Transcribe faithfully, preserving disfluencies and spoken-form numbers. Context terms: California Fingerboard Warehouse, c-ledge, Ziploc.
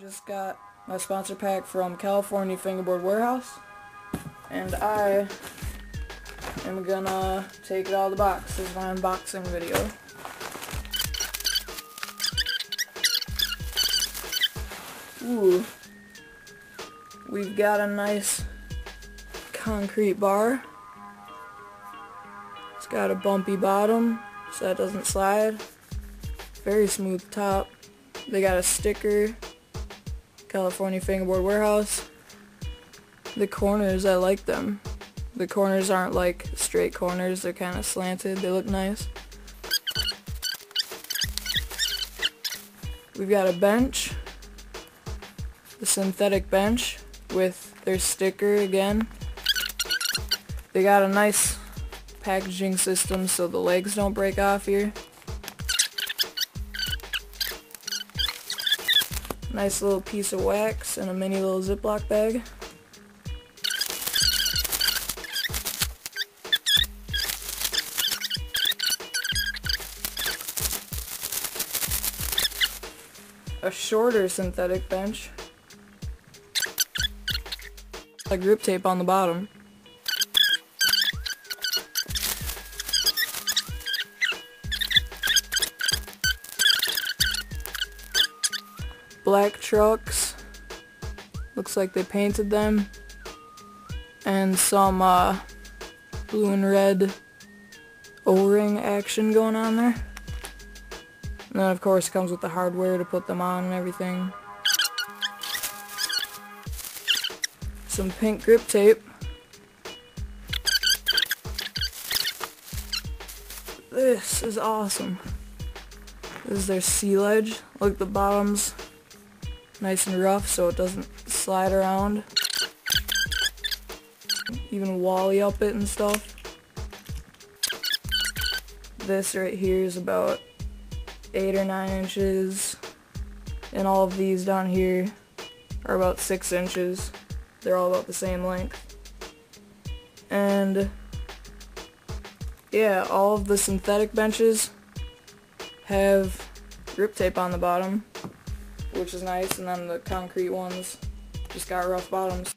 just got my sponsor pack from California Fingerboard Warehouse, and I am gonna take it out of the box. This is my unboxing video. Ooh, we've got a nice concrete bar. It's got a bumpy bottom so that doesn't slide. Very smooth top. They got a sticker, California Fingerboard Warehouse. The corners, I like them. The corners aren't like straight corners, they're kind of slanted, they look nice. We've got a bench, the synthetic bench with their sticker again. They got a nice packaging system so the legs don't break off here. Nice little piece of wax and a mini little Ziploc bag. A shorter synthetic bench. A grip tape on the bottom. Black trucks, looks like they painted them, and some uh, blue and red O-ring action going on there. And then of course it comes with the hardware to put them on and everything. Some pink grip tape. This is awesome. This is their sea ledge. Look, the bottom's nice and rough so it doesn't slide around. Even wally up it and stuff. This right here is about eight or nine inches, and all of these down here are about six inches. They're all about the same length. And yeah, all of the synthetic benches have grip tape on the bottom, which is nice, and then the concrete ones just got rough bottoms.